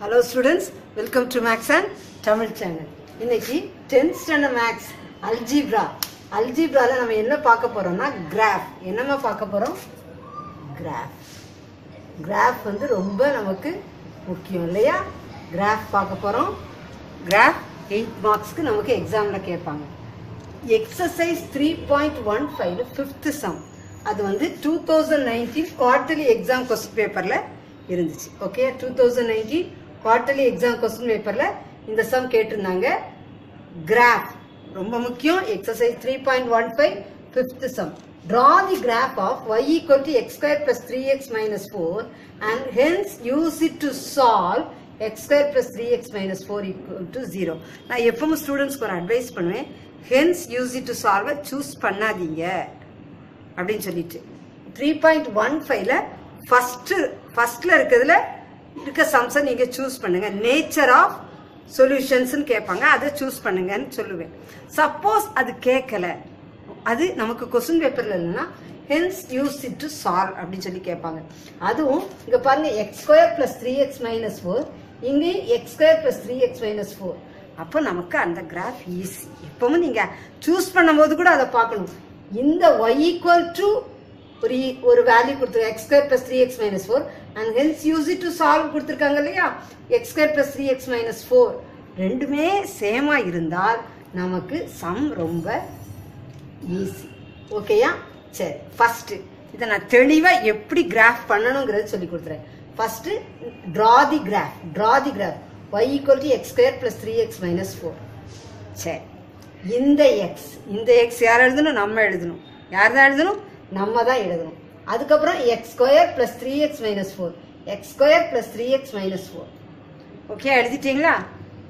Hello students, welcome to maths and Tamil channel. இன்னைக்கு 10th standard maths அல்ஜிப்ராவில் நம்ம என்ன பார்க்க போகிறோம்னா கிராஃப். என்னம்மா பார்க்க போகிறோம்? கிராஃப் வந்து ரொம்ப நமக்கு முக்கியம் இல்லையா? கிராஃப் பார்க்க போகிறோம். கிராஃப் 8 மார்க்ஸ்க்கு நமக்கு எக்ஸாமில் கேட்பாங்க. எக்ஸசைஸ் 3.15 ஃபிஃப்த்து சம், அது வந்து 2019 குவார்டர்லி எக்ஸாம் கொஸ்டின் பேப்பரில் இருந்துச்சு. ஓகே, 2019 குவார்டர்லி எக்ஸாம் கொஸ்டின் பேப்பரில் இந்த சம் கேட்டிருந்தாங்க. கிராஃப் ரொம்ப முக்கியம். Exercise 3.15 fifth sum. Draw the graph of y equal to x square plus 3x minus 4 and hence use it to solve x square plus 3x minus 4 equal to 0. நான் எப்பவும் ஸ்டூடெண்ட்ஸ்க்கு ஒரு advice பண்ணுவேன், hence use it to solve choose பண்ணாதீங்க அப்படின்னு சொல்லிட்டு. 3.15ல ஃபர்ஸ்ட்ல இருக்க சம்ஸை நீங்கள் சூஸ் பண்ணுங்க. நேச்சர் ஆஃப் சொல்யூஷன்ஸ்ன்னு கேட்பாங்க, அதை சூஸ் பண்ணுங்கன்னு சொல்லுவேன். சப்போஸ் அது கேட்கல, அது நமக்கு கொஸ்டின் பேப்பர்ல இல்லைன்னா hence use it to solve அப்படின்னு சொல்லி கேட்பாங்க. அதுவும் இங்க பாருங்க, X square plus 3x minus 4, இங்கேயும் x square plus 3x minus 4. அப்போ நமக்கு அந்த கிராஃப் ஈஸி. இப்பவும் நீங்க சூஸ் பண்ணும் போது கூட அதை பார்க்கணும். இந்த ஒய் ஈக்குவல் டு ஒரு வேல்யூ கொடுத்துருக்காங்க, x square plus 3x minus 4, and hence use it to solve கொடுத்துருக்காங்க இல்லையா? X square plus 3x minus 4 ரெண்டுமே சேமா இருந்தால் நமக்கு சம் ரொம்ப ஈஸி. ஓகேயா? சரி, ஃபர்ஸ்ட் இதை நான் தெளிவாக எப்படி கிராஃப் பண்ணணுங்கிறது சொல்லி கொடுத்துறேன். First draw the graph. Y equal to x square plus 3x minus 4. சரி, இந்த எக்ஸ் யார் எழுதணும்? நம்ம எழுதணும். யார் தான் எழுதணும்? நம்ம தான் எழுதணும். அதுக்கப்புறம் x square plus 3x minus 4, x square plus 3x minus 4. Okay, எழுதிட்டீங்களா?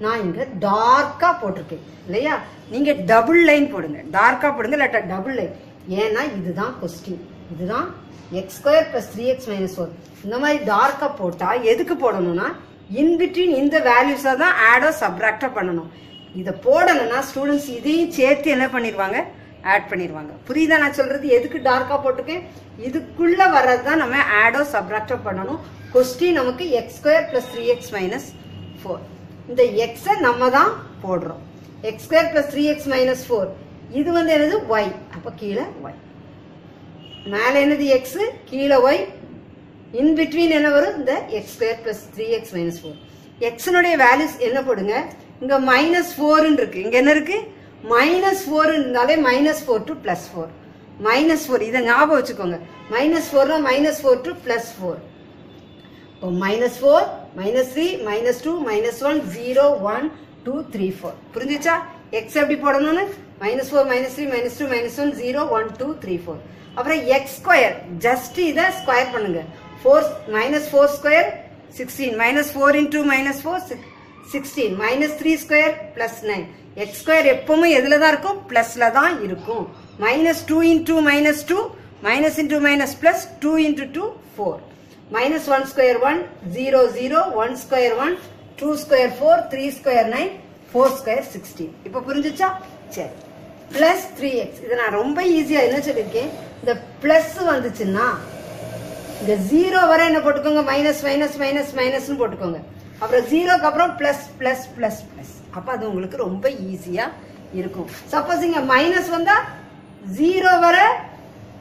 நான் இங்கே டார்க்காக போட்டிருக்கேன் இல்லையா? நீங்கள் டபுள் லைன் போடுங்க, டார்க்காக போடுங்க, இல்லாட்டா டபுள் லைன். ஏன்னா இதுதான் கொஸ்டின், இதுதான் x square plus 3x minus 4. இந்த மாதிரி டார்க்காக போட்டால் எதுக்கு போடணும்னா, இன்பிட்வீன் இந்த வேல்யூஸை தான் ஆடோ சப்ராக்டாக பண்ணணும். இதை போடணும்னா ஸ்டூடெண்ட்ஸ் இதையும் சேர்த்து என்ன பண்ணிடுவாங்க? ஆட் பண்ணிடுவாங்க. புரியுதா நான் சொல்கிறது? எதுக்கு டார்க்காக போட்டிருக்கேன்? இதுக்குள்ளே வர்றது தான் நம்ம ஆடோ சப்ராக்டாக பண்ணணும். கொஸ்டின் நமக்கு x square plus 3x minus 4. இந்த எக்ஸை நம்ம தான் போடுறோம். X square plus 3x minus 4, இது வந்து என்னது? ஒய். அப்போ கீழே ஒய், மேலே என்னது? எக்ஸு, கீழே ஒய். இன் பிட்வீன் என்ன வரும்? இந்த x square plus 3x minus 4. எக்ஸனுடைய வேல்யூஸ் என்ன போடுங்க? இங்கே -4 இருக்கு, இங்கே என்ன இருக்கு? -4 இருந்தாலே -4 to +4. -4 இதை ஞாபகம் வச்சுக்கோங்க. -4னா -4 to +4. இப்போ -4 - 3 - 2 - 1 0 1 2 3 4. புரிஞ்சிச்சா? எக்ஸ் எப்படி போடணும்னு? -4 - 3 - 2 - 1 0 1 2 3 4. அப்புறம் எக்ஸ் ஸ்கொயர், ஜஸ்ட் இதை ஸ்கொயர் பண்ணுங்க. 4 - 4 ஸ்கொயர் 16, -4 × -4 = 16, -3 ஸ்கொயர் + 9. எக்ஸ் ஸ்கொயர் எப்பவுமே எதுல தான் இருக்கும்? பிளஸ்ல தான் இருக்கும். -2 × -2, -into - +2 × 2 4. -1 square 1 0 0 1 square 1 2 square 4 3 square 9 4 square 16. இப்போ புரிஞ்சிச்சா? சரி, +3x. இதை நான் ரொம்ப ஈஸியாக என்ன சொல்லியிருக்கேன், இந்த ப்ளஸ் வந்துச்சுன்னா இந்த 0 வரை என்ன போட்டுக்கோங்க? -, போட்டுக்கோங்க. அப்புறம் 0க்கு அப்புறம் ++++. அப்போ அது உங்களுக்கு ரொம்ப ஈஸியாக இருக்கும். சப்போஸ் இங்கே மைனஸ் வந்தால் 0 வரை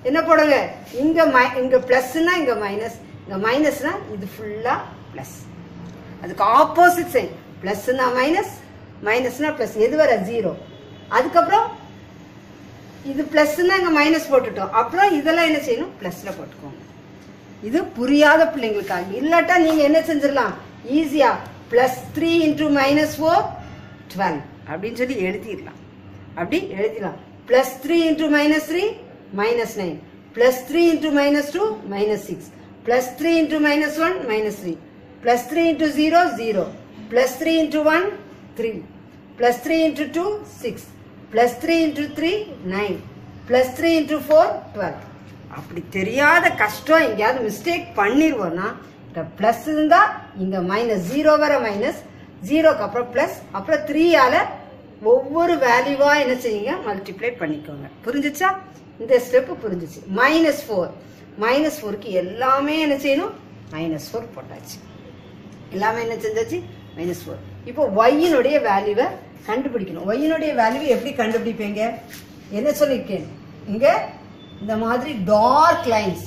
என்ன போடுங்க? இங்கே ப்ளஸ்னா இங்கே மைனஸ், இங்கே மைனஸ்னா இது ஃபுல்லாக ப்ளஸ். அதுக்கு ஆப்போசிட் சைன், ப்ளஸ்னா மைனஸ், மைனஸ்னா ப்ளஸ். எது வரை? 0. அதுக்கப்புறம் இது ப்ளஸ்னா இங்கே மைனஸ் போட்டுட்டோம். அப்புறம் இதெல்லாம் என்ன செய்யணும்? ப்ளஸில் போட்டுக்கோங்க. இது புரியாத பிள்ளைங்களுக்காக. இல்லாட்டா நீங்கள் என்ன செஞ்சிடலாம்? ஈஸியாக +3 × -4 = 12 அப்படின்னு சொல்லி எழுதிடலாம். அப்படி எழுதிடலாம். +3 × -3 - 9, +3 × -2 - 6, +3 × -1 - 3, +3 × 0 - 0, +3 × 1 - 3, +3 × 2 - 6, +3 × 3 - 9, +3 × 4 - 12. அப்படி தெரியாத கஷ்டம் எங்கேயாவது மிஸ்டேக் பண்ணிடுவோம்னா, பிளஸ் இருந்தா இங்க -0 வரை -0க்கு அப்புறம் பிளஸ், அப்புறம் 3ஆல ஒவ்வொரு வேல்யூவா என்ன செய்யுங்க? மல்டிப்ளை பண்ணிக்கோங்க. புரிஞ்சிச்சா? இந்த ஸ்டெப் புரிஞ்சிச்சு. -4 - 4க்கு எல்லாமே என்ன செய்யணும்? -4 போட்டாச்சு. எல்லாமே என்ன செஞ்சாச்சு மைனஸ் ஃபோர். இப்போ ஒய்யினுடைய வேல்யூவை கண்டுபிடிக்கணும். ஒய்யினுடைய வேல்யூவை எப்படி கண்டுபிடிப்பீங்க? என்ன சொல்லியிருக்கேன், இங்கே இந்த மாதிரி டார்க் லைன்ஸ்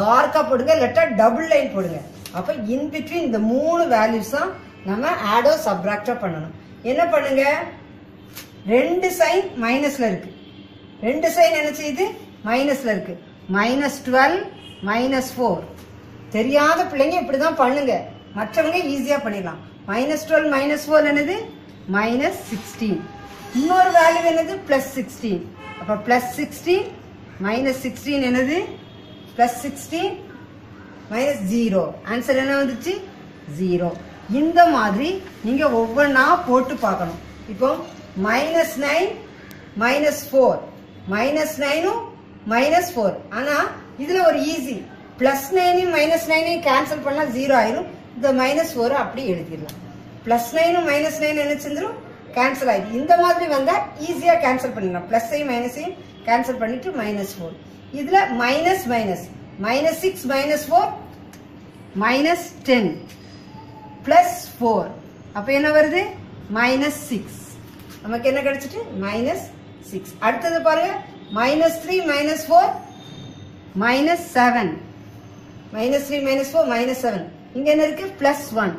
டார்க்காக போடுங்க, இல்லாட்டா டபுள் லைன் போடுங்க. அப்போ இன்பிட்வீன் இந்த மூணு வேல்யூஸும் நம்ம ஆடோ சப்ராக்டாக பண்ணணும். என்ன பண்ணுங்க, ரெண்டு சைன் மைனஸில் இருக்கு, ரெண்டு சைன் என்ன செய்யுது மைனஸில் இருக்கு, மைனஸ் 12 மைனஸ் 4. தெரியாத பிள்ளைங்க இப்படி தான் பண்ணுங்க, மற்றவங்க ஈஸியாக பண்ணிடலாம். மைனஸ் 12 மைனஸ் 4 என்னது மைனஸ் 16. இன்னொரு வேல்யூ என்னது பிளஸ் 16. அப்போ பிளஸ் 16 மைனஸ் 16 என்னது பிளஸ் 16 மைனஸ் 0. ஆன்சர் என்ன வந்துச்சு 0. இந்த மாதிரி நீங்கள் ஒவ்வொன்றா போட்டு பார்க்கணும். இப்போ மைனஸ் 9 மைனஸ் 4, மைனஸ் 9ம் மைனஸ் 4. ஆனால் இதில் ஒரு ஈஸி, பிளஸ் 9யும் மைனஸ் 9யும் கேன்சல் பண்ணால் 0 ஆயிரும். இந்த மைனஸ் 4 அப்படி எழுதிடலாம். பிளஸ் 9ம் மைனஸ் 9 என்ன செஞ்சிடும் கேன்சல் ஆகிடும். இந்த மாதிரி வந்தால் ஈஸியாக கேன்சல் பண்ணிடலாம். பிளஸ்ஸையும் மைனஸையும் கேன்சல் பண்ணிவிட்டு மைனஸ் 4. இதில் minus minus minus 6 minus 4 minus 10 plus 4. அப்போ என்ன வருது மைனஸ் 6. நமக்கு என்ன கிடைச்சிட்டு மைனஸ் 6. அடுத்தது பாருங்க, minus 3 minus 4 minus 7. Minus 3 minus 4 minus 7. இங்க என்ன இருக்கு பிளஸ் 1.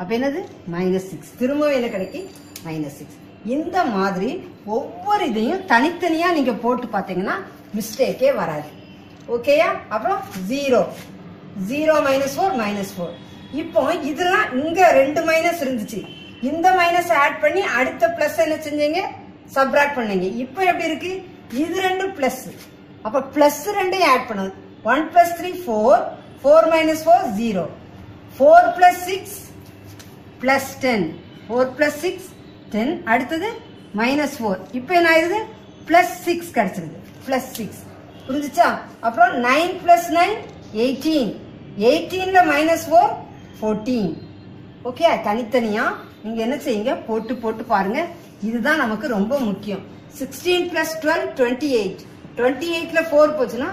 அப்ப என்னது மைனஸ் 6. திரும்பவும் என்ன கிடைக்கும் மைனஸ் 6. இந்த மாதிரி ஒவ்வொரு இதையும் தனித்தனியா நீங்க போட்டு பாத்தீங்கன்னா மிஸ்டேக்கே வராது. ஓகேயா? அப்புறம் 0 0 மைனஸ் 4 மைனஸ் 4. இப்போ இதெல்லாம் இங்க ரெண்டு மைனஸ் இருந்துச்சு, இந்த மைனஸ் ஆட் பண்ணி அடுத்த பிளஸ் என்ன செஞ்சீங்க சப்ராக்ட் பண்ணீங்க. இப்போ எப்படி இருக்கு, இது ரெண்டு பிளஸ், அப்ப பிளஸ் ரெண்டையும் ஆட் பண்ணுது. 1 + 3 4, 4 - 4 0, 4 + 6 + 10, 4 + 6 10. அடுத்தது மைனஸ் 4. இப்போ என்ன ஆயிடுது பிளஸ் 6 கிடைச்சிருது, பிளஸ் 6. புரிஞ்சுச்சா? அப்புறம் 9 + 9 18, 18ல மைனஸ் 4 14. ஓகே, தனித்தனியா நீங்க என்ன செய்யுங்க போட்டு போட்டு பாருங்க. இதுதான் நமக்கு ரொம்ப முக்கியம். 16 + 12 28, 28ல 4 போச்சுன்னா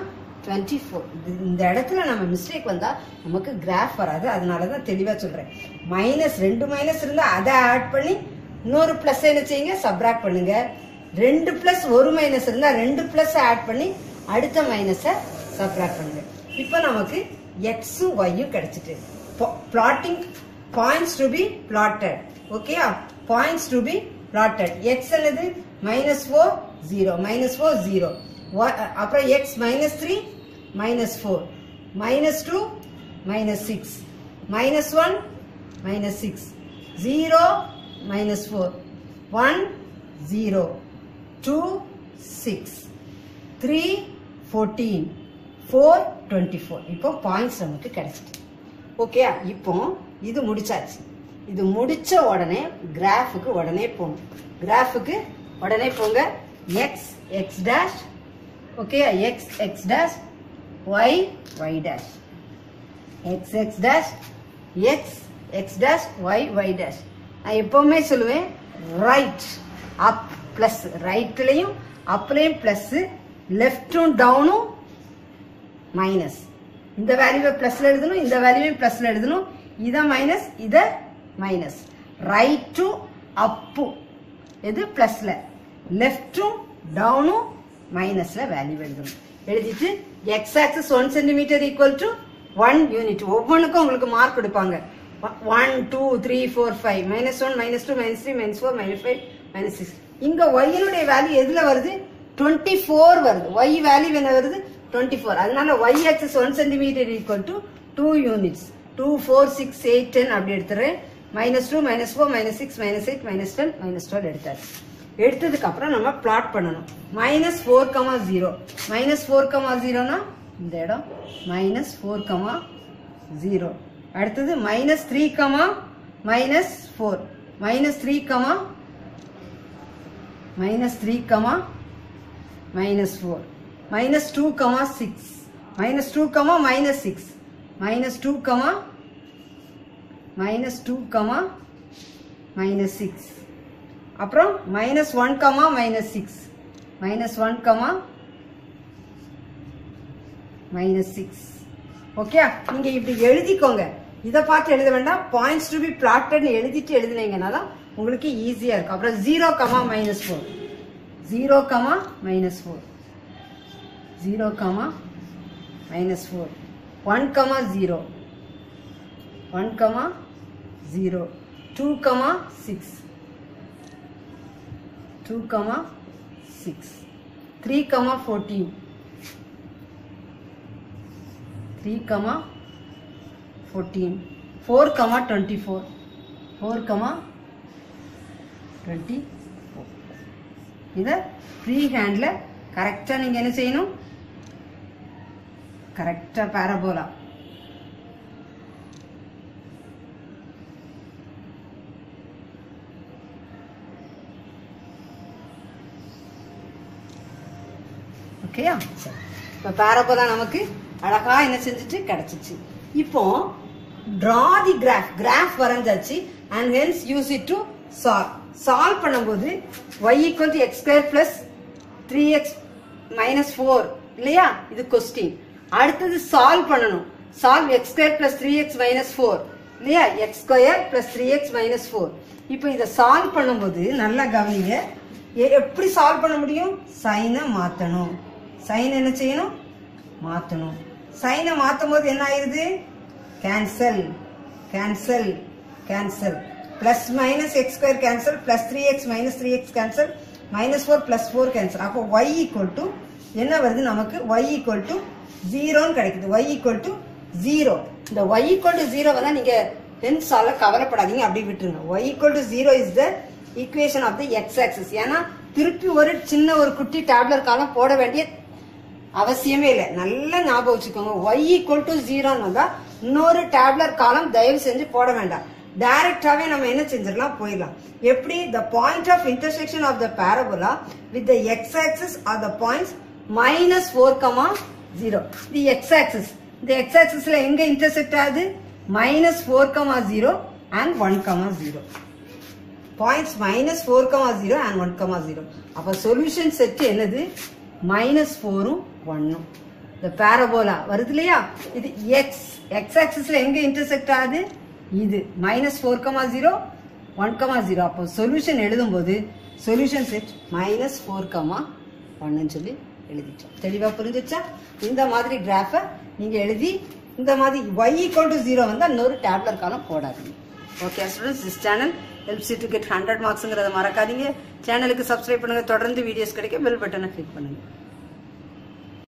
24. இந்த இடத்துல நம்ம மிஸ்டேக் வந்தா நமக்கு கிராஃப் வராது. அதனாலதான் தெளிவா சொல்றேன், மைனஸ் ரெண்டு மைனஸ் இருந்தா அதை ஆட் பண்ணி இன்னொரு பிளஸ் என்ன செய்யுங்க சப்ராக்ட் பண்ணுங்க. 2 + 1 மைனஸ் இருந்தா 2 பிளஸ் ஆட் பண்ணி அடுத்த மைனஸை சப்ராக்ட் பண்ணுங்க. இப்போ நமக்கு எக்ஸும் ஒய்யும் கிடைச்சிட்டு, plotting points to be plotted. Okay, points to be plotted. X என்னது -4 0, -4 0. அப்புறம் x -3 -4, -2 -6, -1 -6, 0 -4, 1 0, 2 6, 3 14, 4 24. இப்போ points நமக்கு கிடைச்சிட்டு. ஓகே, இப்போ இது முடிச்சாச்சு. இது முடிச்ச உடனே கிராஃபுக்கு உடனே போங்க, கிராஃபுக்கு உடனே போங்க. X x dash, okay, x x dash, y y dash, x x dash, x x dash, y y dash. நான் எப்பவுமே சொல்லுவேன், ரைட் அப் பிளஸ், ரைட்லையும் அப்லையும் பிளஸ், லெஃப்டும் டவுனும் மைனஸ். இந்த வேல்யூவை பிளஸ்ல எழுதணும், இந்த வேல்யூவை பிளஸ்ல எழுதணும். இத மைனஸ், இத மைனஸ். ரைட் டு அப்பு இது பிளஸ்ல, லெஃப்ட் டு டவுனும் மைனஸ்ல வேல்யூ எழுதணும். எழுதிட்டு எக்ஸ் ஆக்சிஸ் 1 cm = 1 யூனிட். ஒவ்வொன்றுக்கும் உங்களுக்கு மார்க் கொடுப்பாங்க. 1 2 3 4 5, -1 -2 -3 -4 -5 -6. இங்க ஒய்யினுடைய வேல்யூ எதுல வருது 24 வருது. ஒய் வேல்யூ என்ன வருது 24. அதனால ஒய் ஆக்சிஸ் 1 cm = 2 யூனிட்ஸ். 2 4 6 8 10 அப்படி எடுத்துறேன். -2 - 4 - 6 - 8 - 10 - 12 எடுத்தாச்சு. எடுத்ததுக்கு அப்புறம் நம்ம பிளாட் பண்ணணும். -4 0, -4 0னா இந்த இடம், -4 0. அடுத்தது -3 - -4, -3 - -4, -2 6, -2 - -6, -2 - -6. அப்புறம் -1 - -6, -1 - -6. ஓகே, நீங்க இப்படி எழுதிக்கோங்க. இதை பார்த்து எழுத வேண்டாம். பாயிண்ட்ஸ் டு பி பிளாட்டட்னு எழுதிட்டு எழுதினீங்கன்னா தான் உங்களுக்கு ஈஸியாக இருக்கும். அப்புறம் 0, -4 0, -4 0, -4 1, 0 2, 6 2, 6 3, 14 3, 14 4, 24 4, 24 இதை ஃப்ரீ ஹேண்டில் கரெக்டாக நீங்கள் என்ன செய்யணும்? கரெக்டாக பாரபோலா ஓகேயா? இப்போ பாரபோலா நமக்கு அழகாக என்ன செஞ்சுட்டு கிடச்சிச்சு. இப்போ draw the graph. Graph வரைஞ்சாச்சு and hence use it to solve. Solve பண்ணும்போது y = x² + 3x - 4 இல்லையா? இது question. அடுத்து solve பண்ணனும். Solve x² + 3x - 4 இல்லையா? x² + 3x - 4. இப்போ இத solve பண்ணும்போது நல்லா கவனிங்க. எப்படி solve பண்ண முடியும்? சைனை மாத்தணும். சைன் என்ன செய்யணும்? மாத்தணும். சைனை மாத்தும்போது என்ன ஆயிருது? Cancel cancel cancel +- x² cancel +3x - 3x cancel -4 + 4 cancel. அப்போ y என்ன வருது நமக்கு? y = 0 கிடைக்குது. y = 0. இந்த y = 0 வந்தா நீங்க டென்ஸால கவலைப்படாதீங்க, அப்படி விட்டுருங்க. y = 0 is the equation of the x axis. ஏன்னா திருப்பி ஒரு சின்ன ஒரு குட்டி டேப்லர் காலம் போட வேண்டிய அவசியமே இல்லை. நல்லா ஞாபகம் வச்சுக்கோங்க. y = 0 வந்தா இன்னொரு டேப்லர் காலம் தயவு செஞ்சு போட வேண்டாம். டைரக்டாவே நம்ம என்ன செஞ்சிடலாம்? போயிடலாம். எப்படி? the point of intersection of the parabola with the x-axis are the points -4, 0. the x-axis, the x-axisல எங்க intersect ஆகுது? -4, 0 and 1, 0. points -4, 0 and 1, 0. அப்ப solution set என்னது? -4 ம் 1 ம். the parabola வருது இல்லையா? இது x-axisல எங்க intersect ஆகுது? இது -4, 0, 1, 0. அப்போ சொல்யூஷன் எழுதும்போது சொல்யூஷன் செட் -4, 1 சொல்லி எழுதிட்டோம். தெளிவாக புரிஞ்சிச்சா? இந்த மாதிரி கிராஃபை நீங்கள் எழுதி இந்த மாதிரி y = 0 வந்தால் இன்னொரு டேப்லர் காலம் போடாதீங்க. Okay students, this channel helps you to get 100 மார்க்ஸுங்கிறத மறக்காதீங்க. சேனலுக்கு சப்ஸ்கிரைப் பண்ணுங்கள். தொடர்ந்து வீடியோஸ் கிடைக்க பெல் பட்டனை கிளிக் பண்ணுங்கள்.